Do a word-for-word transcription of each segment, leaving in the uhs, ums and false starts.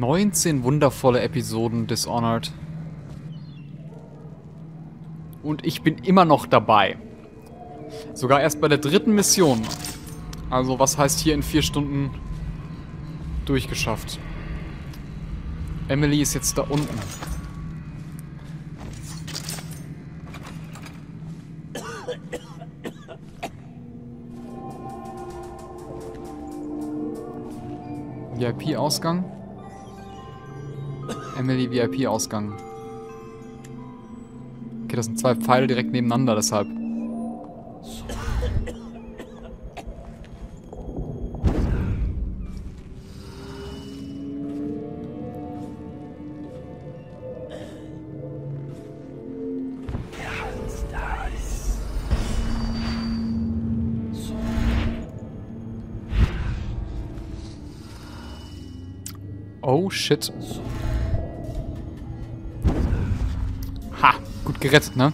neunzehn wundervolle Episoden Dishonored. Und ich bin immer noch dabei. Sogar erst bei der dritten Mission. Also was heißt hier in vier Stunden durchgeschafft? Emily ist jetzt da unten. V I P-Ausgang. Emily V I P-Ausgang. Okay, das sind zwei Pfeile direkt nebeneinander, deshalb. Oh shit. Ha, gut gerettet, ne?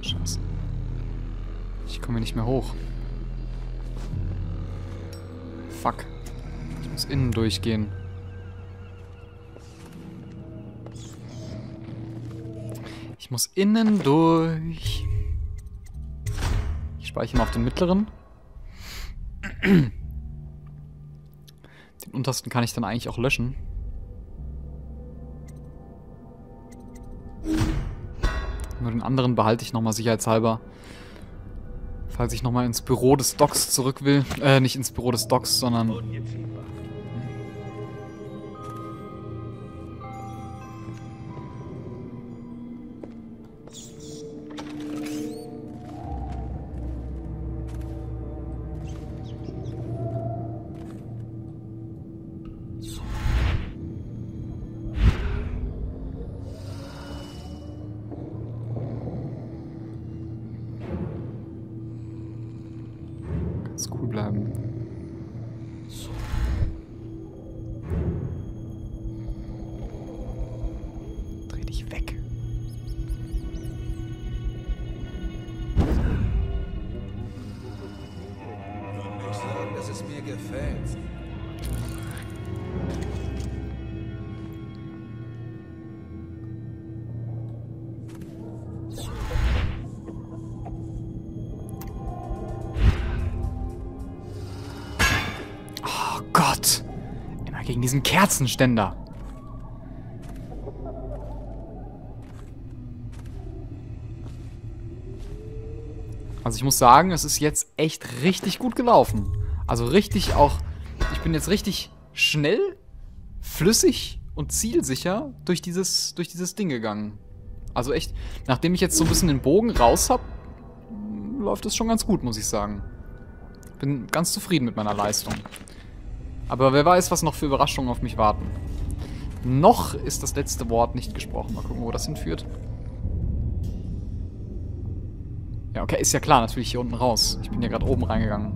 Scheiße. Ich komme nicht mehr hoch. Fuck. Ich muss innen durchgehen. Ich muss innen durch. Ich speichere mal auf den mittleren. Den untersten kann ich dann eigentlich auch löschen. Nur den anderen behalte ich nochmal sicherheitshalber. Falls ich nochmal ins Büro des Docs zurück will. Äh, nicht ins Büro des Docs, sondern... cool bleiben. So. Dreh dich weg. Ich sage, dass es mir gefällt. Gegen diesen Kerzenständer. Also ich muss sagen, es ist jetzt echt richtig gut gelaufen. Also richtig auch... Ich bin jetzt richtig schnell, flüssig und zielsicher durch dieses, durch dieses Ding gegangen. Also echt, nachdem ich jetzt so ein bisschen den Bogen raus habe, läuft es schon ganz gut, muss ich sagen. Bin ganz zufrieden mit meiner Leistung. Aber wer weiß, was noch für Überraschungen auf mich warten. Noch ist das letzte Wort nicht gesprochen. Mal gucken, wo das hinführt. Ja, okay, ist ja klar. Natürlich hier unten raus. Ich bin ja gerade oben reingegangen.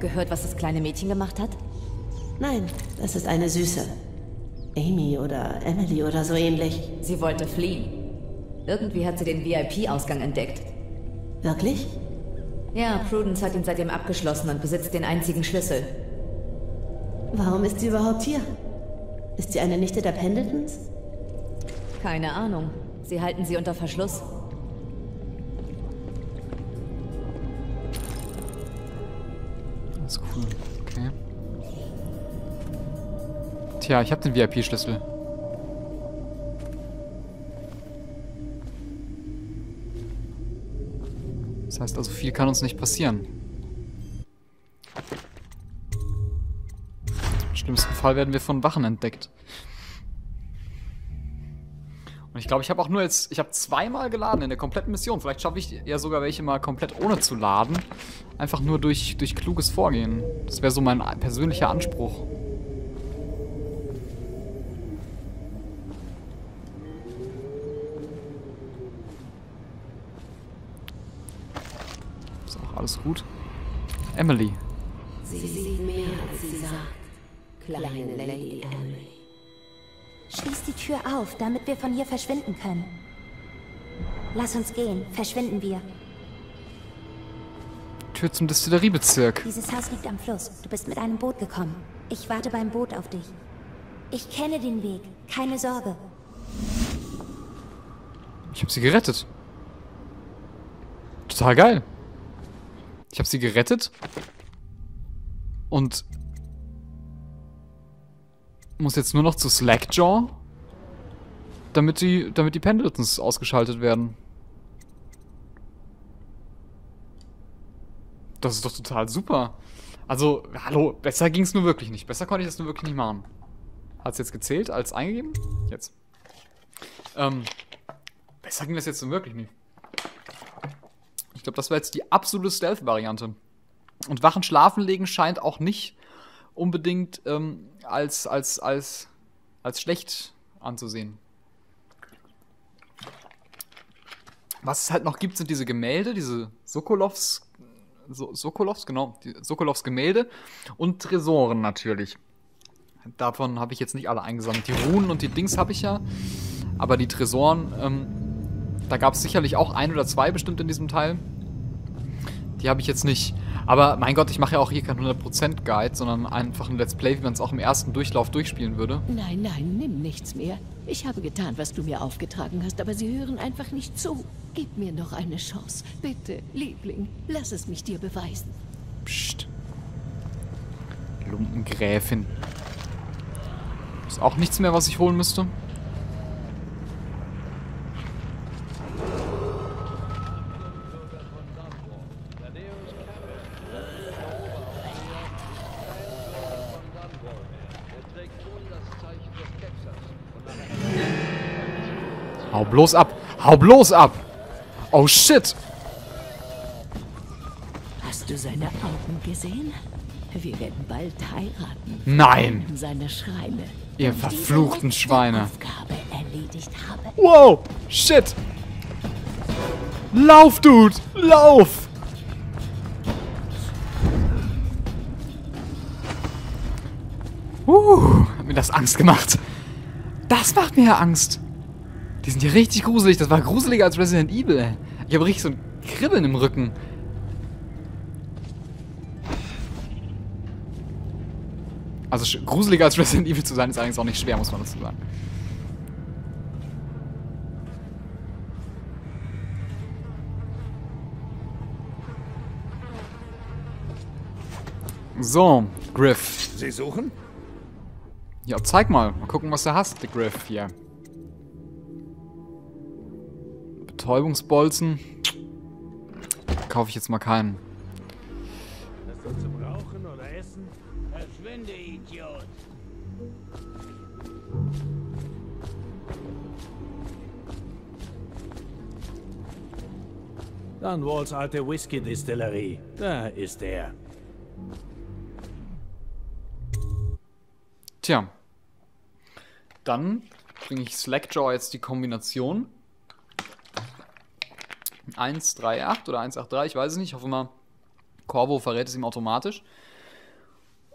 Gehört, was das kleine Mädchen gemacht hat? Nein, das ist eine Süße. Amy oder Emily oder so ähnlich. Sie wollte fliehen. Irgendwie hat sie den V I P-Ausgang entdeckt. Wirklich? Ja, Prudence hat ihn seitdem abgeschlossen und besitzt den einzigen Schlüssel. Warum ist sie überhaupt hier? Ist sie eine Nichte der Pendletons? Keine Ahnung. Sie halten sie unter Verschluss. Das ist cool. Okay. Tja, ich habe den V I P-Schlüssel. Das heißt also, viel kann uns nicht passieren. Im schlimmsten Fall werden wir von Wachen entdeckt. Ich glaube, ich habe auch nur jetzt, ich habe zweimal geladen in der kompletten Mission. Vielleicht schaffe ich ja sogar welche mal komplett ohne zu laden. Einfach nur durch, durch kluges Vorgehen. Das wäre so mein persönlicher Anspruch. Ist auch alles gut. Emily. Sie sieht mehr, als sie sagt. Kleine Lady Emily. Schließ die Tür auf, damit wir von hier verschwinden können. Lass uns gehen, verschwinden wir. Tür zum Destilleriebezirk. Dieses Haus liegt am Fluss. Du bist mit einem Boot gekommen. Ich warte beim Boot auf dich. Ich kenne den Weg, keine Sorge. Ich habe sie gerettet. Total geil. Ich habe sie gerettet. Und muss jetzt nur noch zu Slackjaw, damit die, damit die Pendletons ausgeschaltet werden. Das ist doch total super. Also, hallo, besser ging es nur wirklich nicht. Besser konnte ich das nur wirklich nicht machen. Hat es jetzt gezählt als eingegeben? Jetzt. Ähm, besser ging das jetzt nur wirklich nicht. Ich glaube, das war jetzt die absolute Stealth-Variante. Und Wachen schlafen legen scheint auch nicht unbedingt ähm, als, als, als, als schlecht anzusehen. Was es halt noch gibt, sind diese Gemälde, diese Sokolovs, so, Sokolovs, genau, die Sokolovs Gemälde und Tresoren natürlich. Davon habe ich jetzt nicht alle eingesammelt. Die Runen und die Dings habe ich ja, aber die Tresoren, ähm, da gab es sicherlich auch ein oder zwei bestimmt in diesem Teil. Die habe ich jetzt nicht. Aber mein Gott, ich mache ja auch hier keinen hundert Prozent Guide, sondern einfach ein Let's Play, wie man es auch im ersten Durchlauf durchspielen würde. Nein, nein, nimm nichts mehr. Ich habe getan, was du mir aufgetragen hast, aber sie hören einfach nicht zu. Gib mir noch eine Chance. Bitte, Liebling, lass es mich dir beweisen. Psst. Lumpengräfin. Ist auch nichts mehr, was ich holen müsste. Hau bloß ab! Hau bloß ab! Oh shit! Hast du seine Augen gesehen? Wir werden bald heiraten. Nein! Seine Schreine. Ihr verfluchten Schweine. Erledigt habe. Wow! Shit! Lauf, Dude! Lauf! Uh, hat mir das Angst gemacht. Das macht mir ja Angst. Die sind ja richtig gruselig. Das war gruseliger als Resident Evil. Ich habe richtig so ein Kribbeln im Rücken. Also gruseliger als Resident Evil zu sein, ist allerdings auch nicht schwer, muss man dazu sagen. So, Griff. Sie suchen? Ja, zeig mal. Mal gucken, was du hast, der Griff hier. Betäubungsbolzen. Kaufe ich jetzt mal keinen. Was zu brauchen oder essen? Verschwinde, Idiot. Dunwalls alte Whisky-Distillerie. Da ist er. Tja. Dann bringe ich Slackjaw jetzt die Kombination. eins drei acht oder eins acht drei, ich weiß es nicht. Ich hoffe mal, Corvo verrät es ihm automatisch.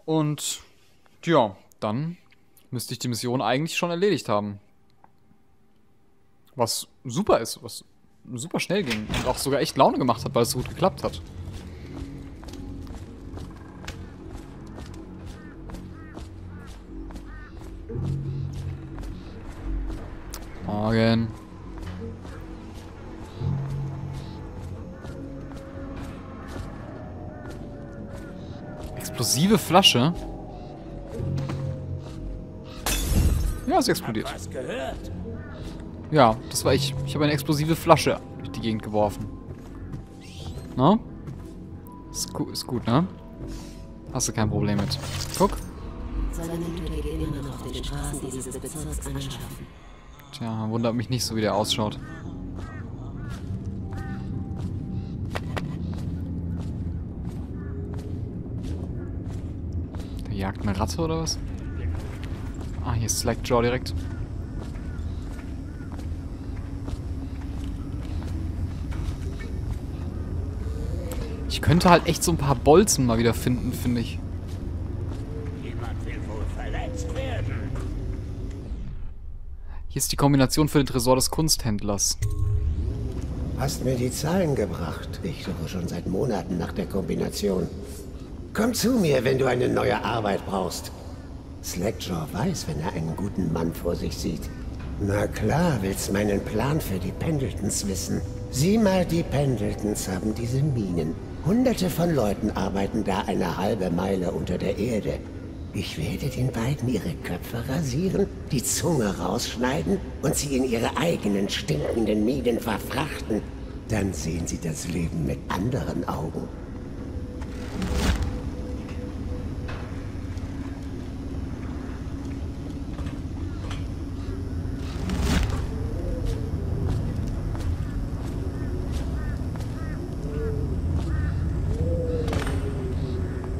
Und ja, dann müsste ich die Mission eigentlich schon erledigt haben. Was super ist, was super schnell ging und auch sogar echt Laune gemacht hat, weil es so gut geklappt hat. Morgen. Explosive Flasche. Ja, sie explodiert. Ja, das war ich. Ich habe eine explosive Flasche durch die Gegend geworfen. Na? Ist, gu ist gut, ne? Hast du kein Problem mit. Guck. Tja, wundert mich nicht so, wie der ausschaut. Der jagt eine Ratte oder was? Ah, hier ist Slackjaw direkt. Ich könnte halt echt so ein paar Bolzen mal wieder finden, finde ich. Hier ist die Kombination für den Tresor des Kunsthändlers. Hast mir die Zahlen gebracht. Ich suche schon seit Monaten nach der Kombination. Komm zu mir, wenn du eine neue Arbeit brauchst. Slackjaw weiß, wenn er einen guten Mann vor sich sieht. Na klar, willst meinen Plan für die Pendletons wissen. Sieh mal, die Pendletons haben diese Minen. Hunderte von Leuten arbeiten da eine halbe Meile unter der Erde. Ich werde den beiden ihre Köpfe rasieren, die Zunge rausschneiden und sie in ihre eigenen stinkenden Minen verfrachten. Dann sehen sie das Leben mit anderen Augen.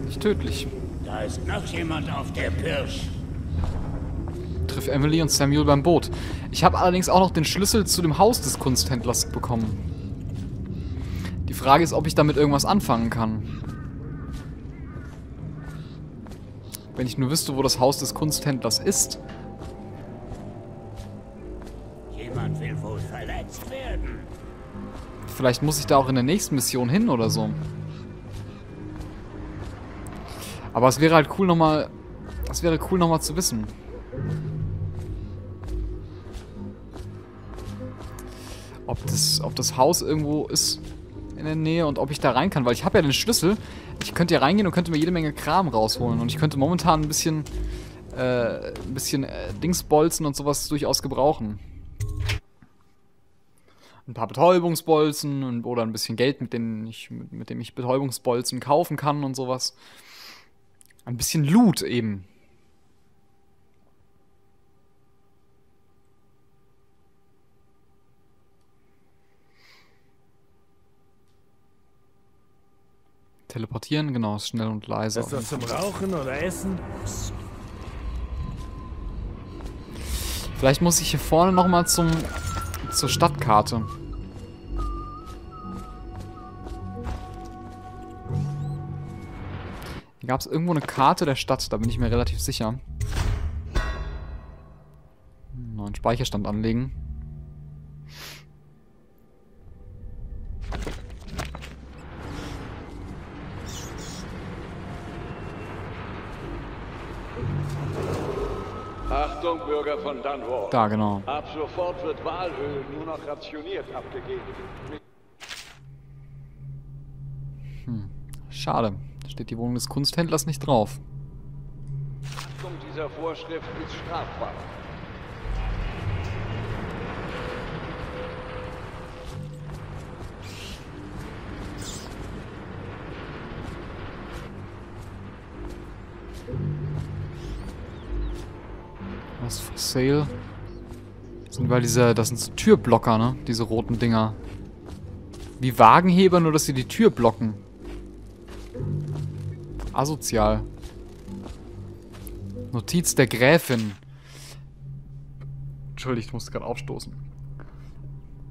Nicht tödlich. Da ist noch jemand auf der Pirsch. Triff Emily und Samuel beim Boot. Ich habe allerdings auch noch den Schlüssel zu dem Haus des Kunsthändlers bekommen. Die Frage ist, ob ich damit irgendwas anfangen kann. Wenn ich nur wüsste, wo das Haus des Kunsthändlers ist. Jemand will wohl verletzt werden. Vielleicht muss ich da auch in der nächsten Mission hin oder so. Aber es wäre halt cool nochmal, es wäre cool nochmal zu wissen. Ob das, ob das Haus irgendwo ist in der Nähe und ob ich da rein kann. Weil ich habe ja den Schlüssel. Ich könnte hier reingehen und könnte mir jede Menge Kram rausholen. Und ich könnte momentan ein bisschen, äh, ein bisschen äh, Dingsbolzen und sowas durchaus gebrauchen. Ein paar Betäubungsbolzen und, oder ein bisschen Geld, mit dem ich, mit, mit dem ich Betäubungsbolzen kaufen kann und sowas. Ein bisschen Loot eben. Teleportieren, genau, schnell und leise. Ist das zum Rauchen oder Essen? Vielleicht muss ich hier vorne nochmal zum zur Stadtkarte. Gab es irgendwo eine Karte der Stadt? Da bin ich mir relativ sicher. Neuen Speicherstand anlegen. Achtung, Bürger von Dunwall. Da, genau. Ab sofort wird Walöl nur noch rationiert abgegeben. Hm. Schade. Steht die Wohnung des Kunsthändlers nicht drauf. Achtung dieser Vorschrift ist strafbar. Was for sale? Das sind, weil diese, das sind so Türblocker, ne? Diese roten Dinger. Wie Wagenheber, nur dass sie die Tür blocken. Asozial. Notiz der Gräfin. Entschuldigt, ich musste gerade aufstoßen.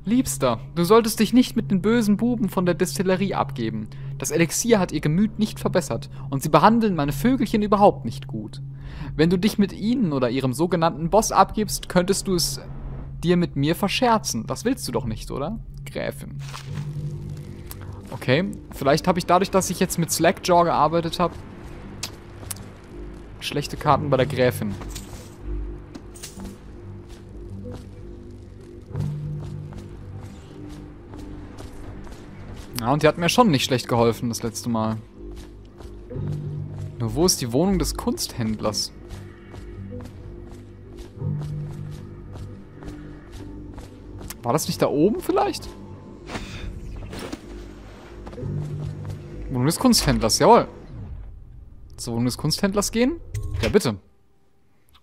Liebster, du solltest dich nicht mit den bösen Buben von der Destillerie abgeben. Das Elixier hat ihr Gemüt nicht verbessert und sie behandeln meine Vögelchen überhaupt nicht gut. Wenn du dich mit ihnen oder ihrem sogenannten Boss abgibst, könntest du es dir mit mir verscherzen. Das willst du doch nicht, oder? Gräfin. Okay, vielleicht habe ich dadurch, dass ich jetzt mit Slackjaw gearbeitet habe, schlechte Karten bei der Gräfin. Ja, und die hat mir schon nicht schlecht geholfen das letzte Mal. Nur wo ist die Wohnung des Kunsthändlers? War das nicht da oben vielleicht? Wohnung des Kunsthändlers, jawohl. Zur Wohnung des Kunsthändlers gehen? Ja, bitte.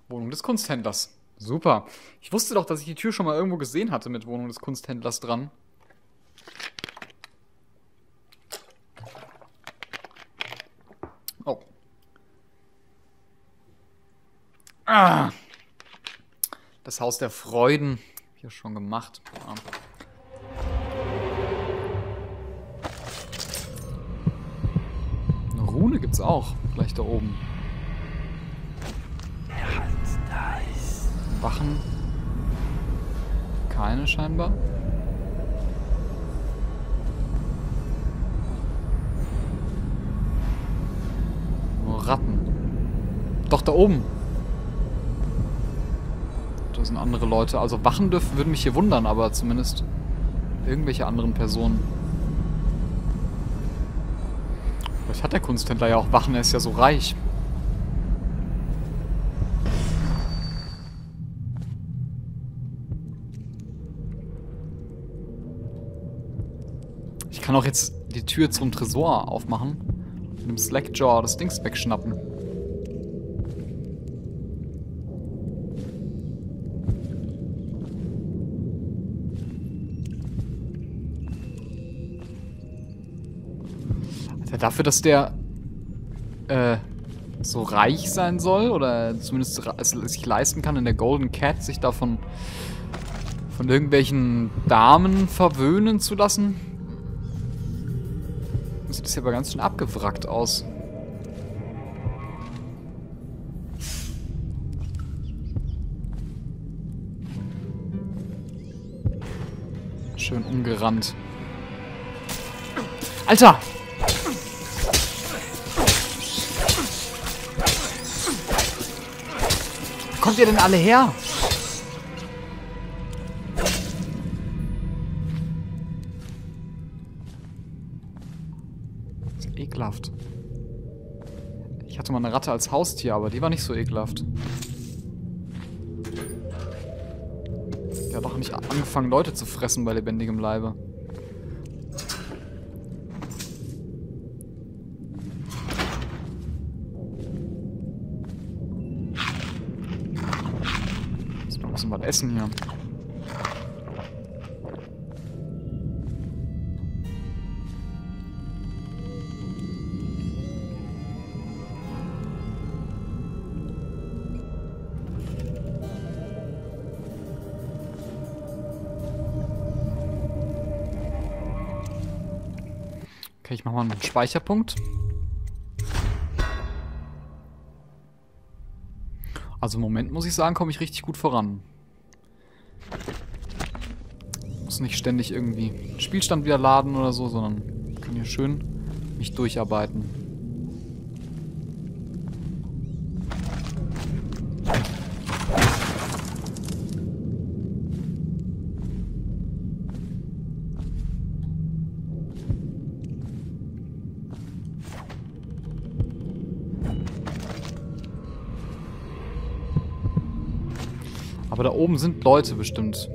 Wohnung des Kunsthändlers. Super. Ich wusste doch, dass ich die Tür schon mal irgendwo gesehen hatte mit Wohnung des Kunsthändlers dran. Oh. Ah. Das Haus der Freuden. Hier schon gemacht. Ja. Eine Rune gibt's auch. Gleich da oben. Wachen. Keine scheinbar. Nur Ratten. Doch, da oben. Da sind andere Leute. Also Wachen dürfen, würden mich hier wundern, aber zumindest irgendwelche anderen Personen. Vielleicht hat der Kunsthändler ja auch Wachen, er ist ja so reich. Ich kann auch jetzt die Tür zum Tresor aufmachen und mit dem Slackjaw das Dings wegschnappen. Alter, dafür, dass der äh, so reich sein soll oder zumindest es sich leisten kann, in der Golden Cat sich davon von irgendwelchen Damen verwöhnen zu lassen. Sieht hier aber ganz schön abgewrackt aus. Schön umgerannt. Alter! Wo kommt ihr denn alle her? Ekelhaft. Ich hatte mal eine Ratte als Haustier, aber die war nicht so ekelhaft. Die hat doch nicht angefangen, Leute zu fressen bei lebendigem Leibe. Jetzt noch ein bisschen was essen hier. Okay, ich mach mal einen Speicherpunkt. Also im Moment muss ich sagen, komme ich richtig gut voran. Ich muss nicht ständig irgendwie den Spielstand wieder laden oder so, sondern kann hier schön mich durcharbeiten. Aber da oben sind Leute bestimmt.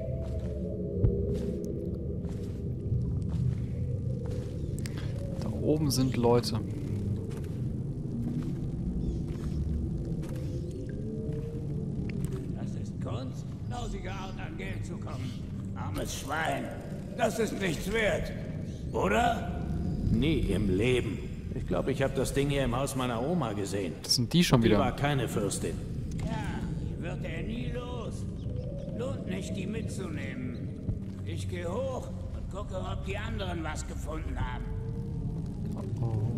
Da oben sind Leute. Das ist Kunst, lausige Art an Geld zu kommen. Armes Schwein, das ist nichts wert, oder? Nie im Leben. Ich glaube, ich habe das Ding hier im Haus meiner Oma gesehen. Das sind die schon wieder. Die war keine Fürstin. Ja, die wird er nie los. Lohnt nicht, die mitzunehmen. Ich gehe hoch und gucke, ob die anderen was gefunden haben. Oh.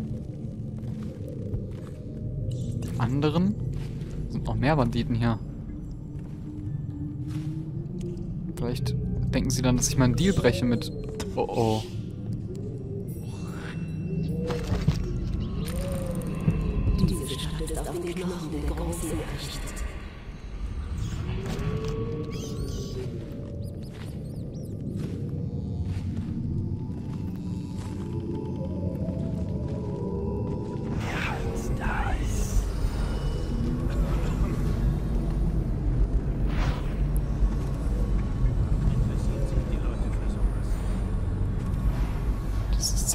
Die anderen? Sind noch mehr Banditen hier. Vielleicht denken sie dann, dass ich meinen Deal breche mit... Oh oh. Diese Stadt ist auf den Knochen der Großen errichtet.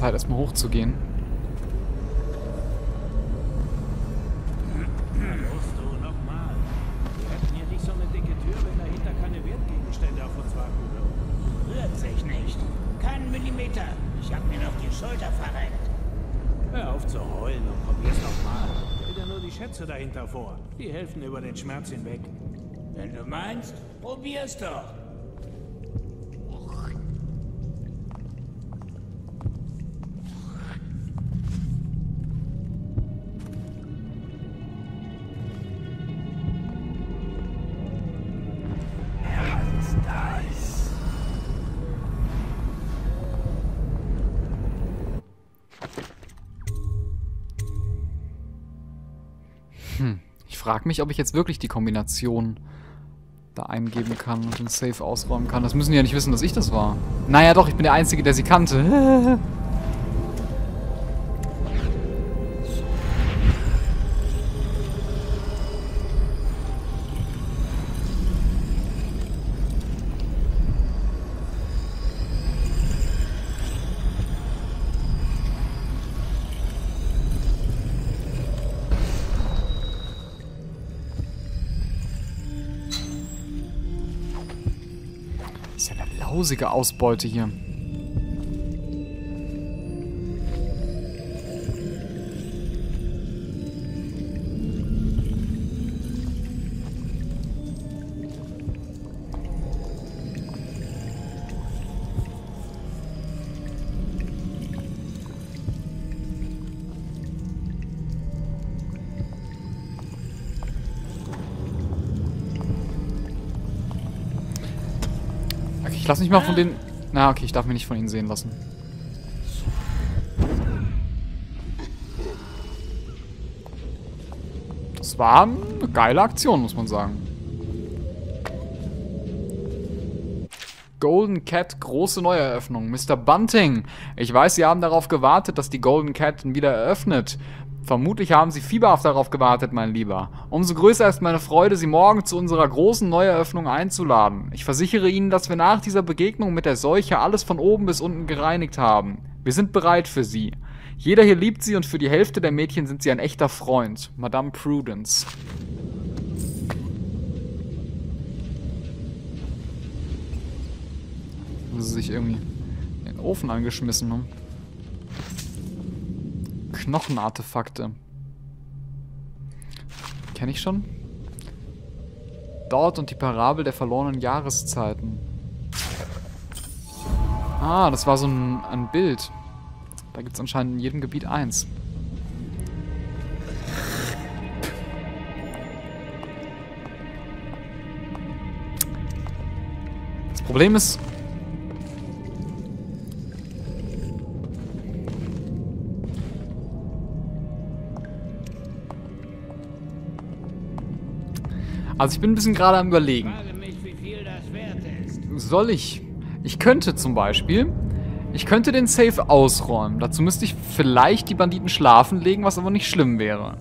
Zeit, erstmal hochzugehen. Peter, ich hab mir noch die Schulter verrenkt. Hör auf zu heulen und probier's nochmal. Stell dir nur die Schätze dahinter vor. Die helfen über den Schmerz hinweg. Wenn du meinst, probier's doch. Ich frage mich, ob ich jetzt wirklich die Kombination da eingeben kann und den Safe ausräumen kann. Das müssen die ja nicht wissen, dass ich das war. Naja doch, ich bin der Einzige, der sie kannte. Lausige Ausbeute hier. Lass mich mal von den... Na, okay, ich darf mich nicht von ihnen sehen lassen. Das war eine geile Aktion, muss man sagen. Golden Cat, große Neueröffnung. Mister Bunting, ich weiß, Sie haben darauf gewartet, dass die Golden Cat wieder eröffnet. Vermutlich haben Sie fieberhaft darauf gewartet, mein Lieber. Umso größer ist meine Freude, Sie morgen zu unserer großen Neueröffnung einzuladen. Ich versichere Ihnen, dass wir nach dieser Begegnung mit der Seuche alles von oben bis unten gereinigt haben. Wir sind bereit für Sie. Jeder hier liebt Sie und für die Hälfte der Mädchen sind Sie ein echter Freund. Madame Prudence. Haben Sie sich irgendwie in den Ofen angeschmissen, ne? Knochenartefakte. Kenne ich schon. Dort und die Parabel der verlorenen Jahreszeiten. Ah, das war so ein, ein Bild. Da gibt es anscheinend in jedem Gebiet eins. Das Problem ist... Also ich bin ein bisschen gerade am Überlegen. Soll ich? Ich könnte zum Beispiel, ich könnte den Safe ausräumen. Dazu müsste ich vielleicht die Banditen schlafen legen, was aber nicht schlimm wäre.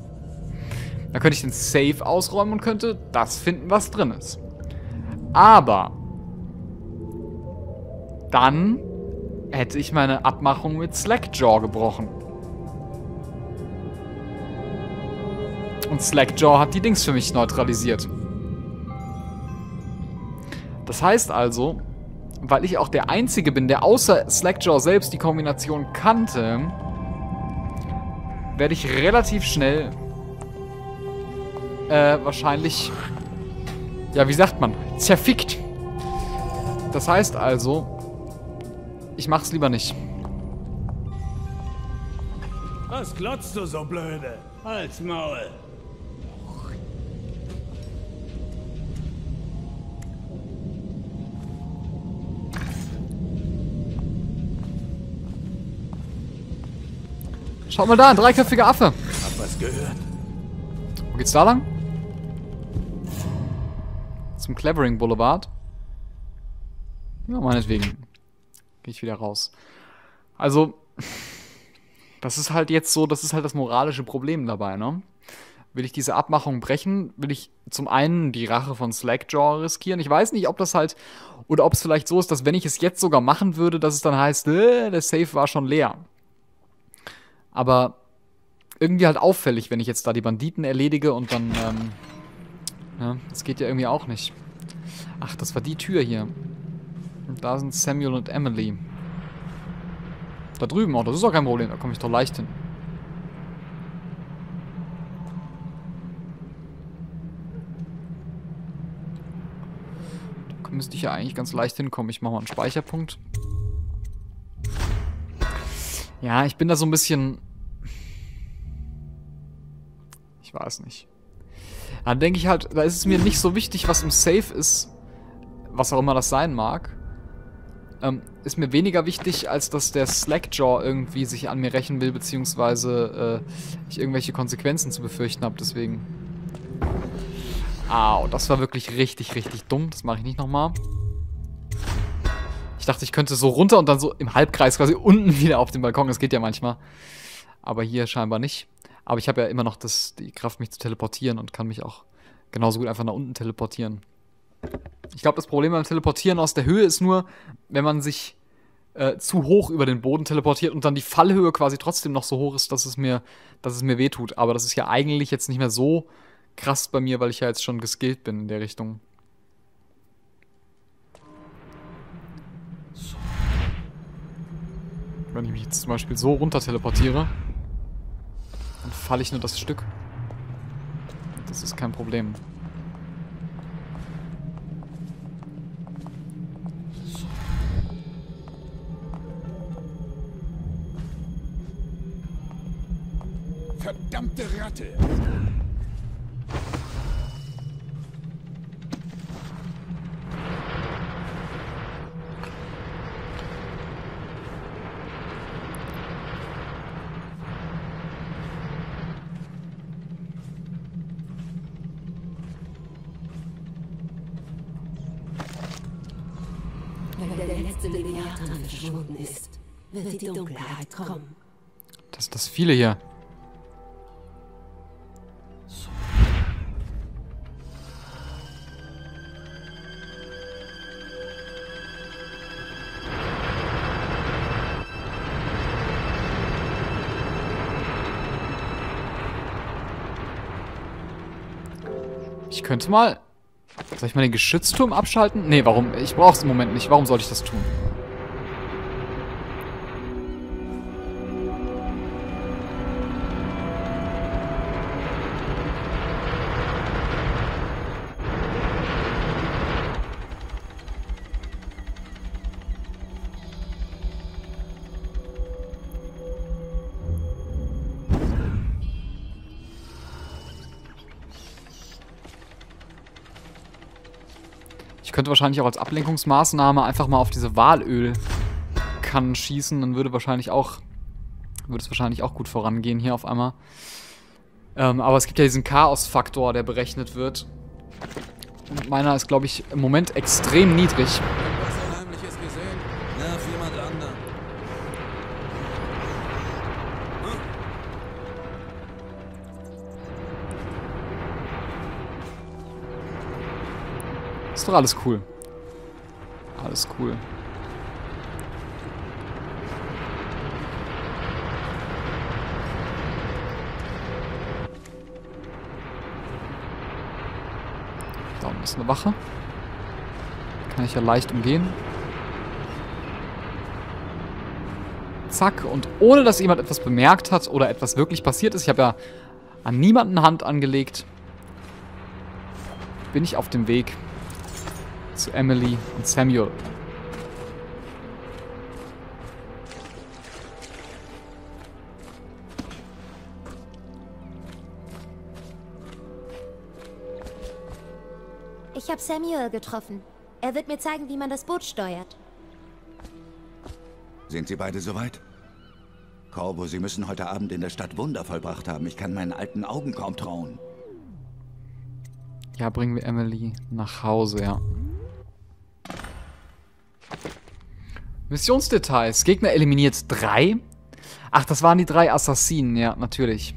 Dann könnte ich den Safe ausräumen und könnte das finden, was drin ist. Aber dann hätte ich meine Abmachung mit Slackjaw gebrochen. Und Slackjaw hat die Dings für mich neutralisiert. Das heißt also, weil ich auch der Einzige bin, der außer Slackjaw selbst die Kombination kannte, werde ich relativ schnell äh, wahrscheinlich, ja wie sagt man, zerfickt. Das heißt also, ich mach's lieber nicht. Was glotzt du so blöde? Halt's Maul! Schaut mal da, ein dreiköpfiger Affe. Hab was gehört. Wo geht's da lang? Zum Clevering Boulevard. Ja, meinetwegen. Geh ich wieder raus. Also, das ist halt jetzt so, das ist halt das moralische Problem dabei, ne? Will ich diese Abmachung brechen? Will ich zum einen die Rache von Slackjaw riskieren? Ich weiß nicht, ob das halt, oder ob es vielleicht so ist, dass wenn ich es jetzt sogar machen würde, dass es dann heißt, äh, der Safe war schon leer. Aber irgendwie halt auffällig, wenn ich jetzt da die Banditen erledige und dann, ähm, ja, das geht ja irgendwie auch nicht. Ach, das war die Tür hier. Und da sind Samuel und Emily. Da drüben auch, das ist doch kein Problem, da komme ich doch leicht hin. Da müsste ich ja eigentlich ganz leicht hinkommen. Ich mache mal einen Speicherpunkt. Ja, ich bin da so ein bisschen... Ich weiß nicht. Dann denke ich halt, da ist es mir nicht so wichtig, was im Safe ist, was auch immer das sein mag. Ähm, ist mir weniger wichtig, als dass der Slackjaw irgendwie sich an mir rächen will, beziehungsweise äh, ich irgendwelche Konsequenzen zu befürchten habe, deswegen... Au, das war wirklich richtig, richtig dumm. Das mache ich nicht nochmal. Ich dachte, ich könnte so runter und dann so im Halbkreis quasi unten wieder auf den Balkon. Das geht ja manchmal. Aber hier scheinbar nicht. Aber ich habe ja immer noch das, die Kraft, mich zu teleportieren und kann mich auch genauso gut einfach nach unten teleportieren. Ich glaube, das Problem beim Teleportieren aus der Höhe ist nur, wenn man sich äh, zu hoch über den Boden teleportiert und dann die Fallhöhe quasi trotzdem noch so hoch ist, dass es mir, dass es mir wehtut. Aber das ist ja eigentlich jetzt nicht mehr so krass bei mir, weil ich ja jetzt schon geskillt bin in der Richtung. So. Wenn ich mich jetzt zum Beispiel so runter teleportiere, dann falle ich nur das Stück. Das ist kein Problem. Verdammte Ratte! Ist, wird die Dunkelheit kommen. Das sind das viele hier. So. Ich könnte mal... Soll ich mal den Geschützturm abschalten? Nee, warum? Ich brauche es im Moment nicht. Warum sollte ich das tun? Ich könnte wahrscheinlich auch als Ablenkungsmaßnahme einfach mal auf diese Walölkannen schießen, dann würde wahrscheinlich auch, würde es wahrscheinlich auch gut vorangehen hier auf einmal. Ähm, aber es gibt ja diesen Chaos-Faktor, der berechnet wird. Und meiner ist, glaube ich, im Moment extrem niedrig. Ist doch alles cool. Alles cool. Da unten ist eine Wache. Kann ich ja leicht umgehen. Zack. Und ohne, dass jemand etwas bemerkt hat oder etwas wirklich passiert ist, ich habe ja an niemanden Hand angelegt, bin ich auf dem Weg zu Emily und Samuel. Ich habe Samuel getroffen. Er wird mir zeigen, wie man das Boot steuert. Sind Sie beide soweit? Corvo, Sie müssen heute Abend in der Stadt Wunder vollbracht haben. Ich kann meinen alten Augen kaum trauen. Ja, bringen wir Emily nach Hause, ja. Missionsdetails. Gegner eliminiert drei. Ach, das waren die drei Assassinen. Ja, natürlich.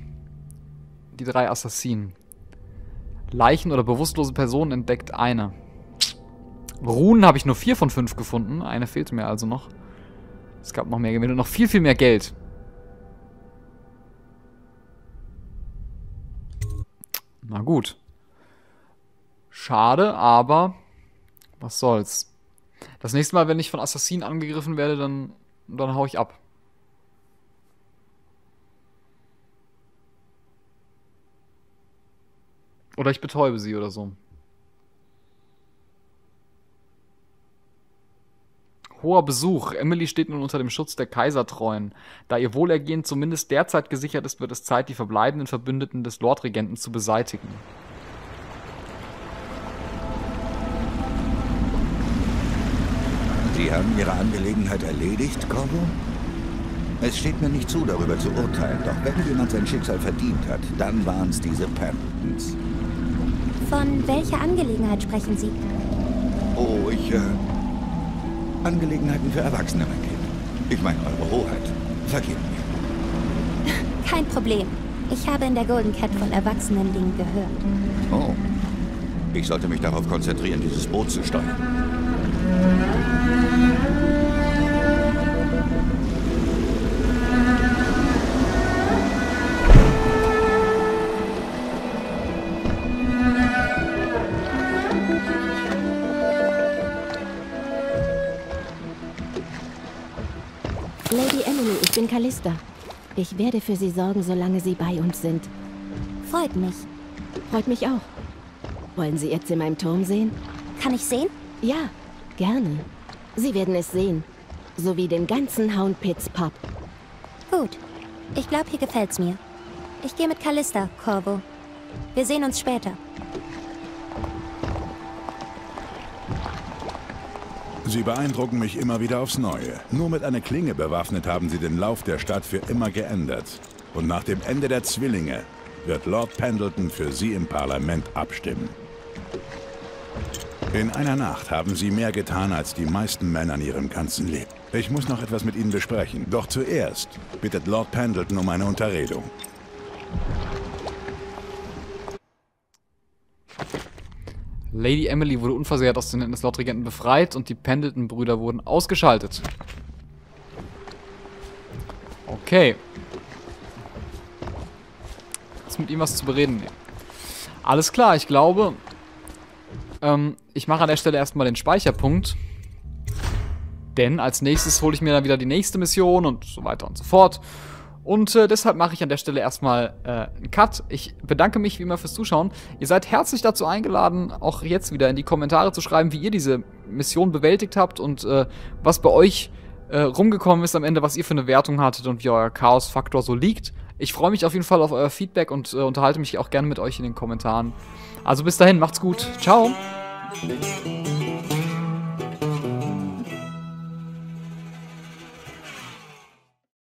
Die drei Assassinen. Leichen oder bewusstlose Personen entdeckt eine. Runen habe ich nur vier von fünf gefunden. Eine fehlt mir also noch. Es gab noch mehr Gewinne und noch viel, viel mehr Geld. Na gut. Schade, aber was soll's. Das nächste Mal, wenn ich von Assassinen angegriffen werde, dann, dann hau ich ab. Oder ich betäube sie oder so. Hoher Besuch. Emily steht nun unter dem Schutz der Kaisertreuen. Da ihr Wohlergehen zumindest derzeit gesichert ist, wird es Zeit, die verbleibenden Verbündeten des Lordregenten zu beseitigen. Sie haben Ihre Angelegenheit erledigt, Corvo? Es steht mir nicht zu, darüber zu urteilen, doch wenn jemand sein Schicksal verdient hat, dann waren es diese Pendletons. Von welcher Angelegenheit sprechen Sie? Oh, ich, äh... Angelegenheiten für Erwachsene, mein Kind. Ich meine, eure Hoheit. Vergebt mir. Kein Problem. Ich habe in der Golden Cat von erwachsenen Dingen gehört. Oh. Ich sollte mich darauf konzentrieren, dieses Boot zu steuern. Lady Emily, ich bin Callista. Ich werde für Sie sorgen, solange Sie bei uns sind. Freut mich. Freut mich auch. Wollen Sie jetzt in meinem Turm sehen? Kann ich sehen? Ja, gerne. Sie werden es sehen. So wie den ganzen Hound Pits Pub. Gut. Ich glaube, hier gefällt's mir. Ich gehe mit Callista, Corvo. Wir sehen uns später. Sie beeindrucken mich immer wieder aufs Neue. Nur mit einer Klinge bewaffnet haben sie den Lauf der Stadt für immer geändert. Und nach dem Ende der Zwillinge wird Lord Pendleton für sie im Parlament abstimmen. In einer Nacht haben sie mehr getan, als die meisten Männer in ihrem ganzen Leben. Ich muss noch etwas mit ihnen besprechen. Doch zuerst bittet Lord Pendleton um eine Unterredung. Lady Emily wurde unversehrt aus den Händen des Lordregenten befreit und die Pendleton-Brüder wurden ausgeschaltet. Okay. Ist mit ihm was zu bereden? Nee. Alles klar, ich glaube, ähm, ich mache an der Stelle erstmal den Speicherpunkt. Denn als nächstes hole ich mir dann wieder die nächste Mission und so weiter und so fort. Und äh, deshalb mache ich an der Stelle erstmal äh, einen Cut. Ich bedanke mich wie immer fürs Zuschauen. Ihr seid herzlich dazu eingeladen, auch jetzt wieder in die Kommentare zu schreiben, wie ihr diese Mission bewältigt habt und äh, was bei euch äh, rumgekommen ist am Ende, was ihr für eine Wertung hattet und wie euer Chaos-Faktor so liegt. Ich freue mich auf jeden Fall auf euer Feedback und äh, unterhalte mich auch gerne mit euch in den Kommentaren. Also bis dahin, macht's gut. Ciao.